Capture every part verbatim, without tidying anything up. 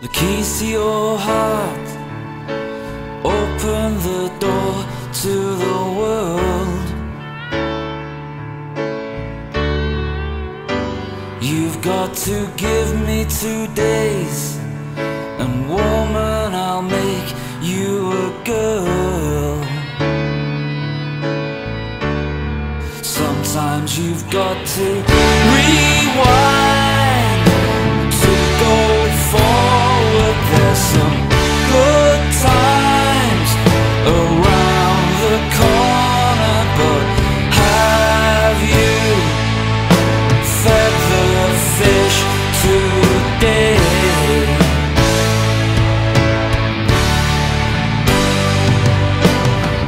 The keys to your heart, open the door to the world. You've got to give me two days, and woman, I'll make you a girl. Sometimes you've got to rewind to go forward. There's some good times around the corner, but have you fed the fish today?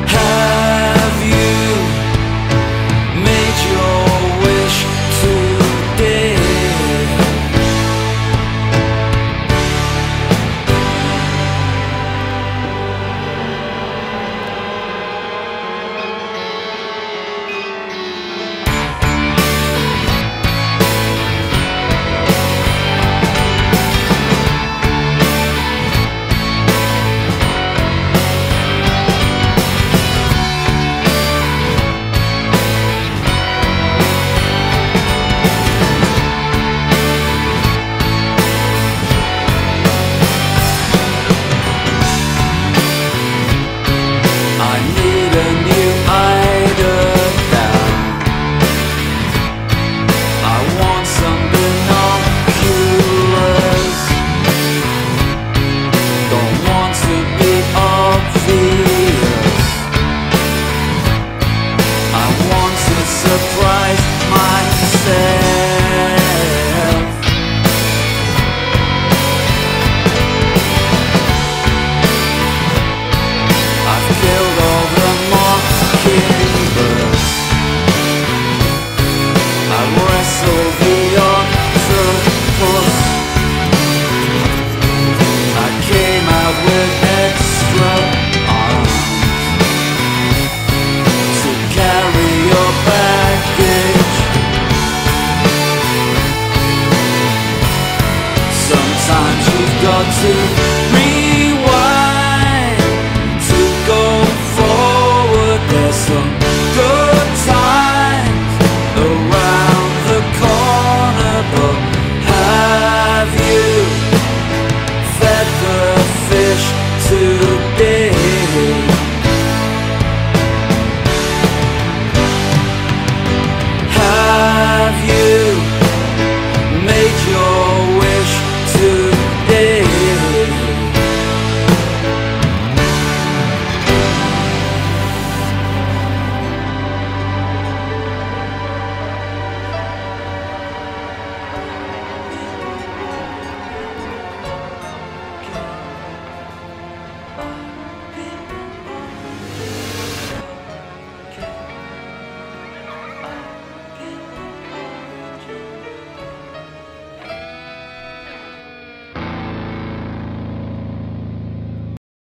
Have you made your wish today? Sometimes you've got to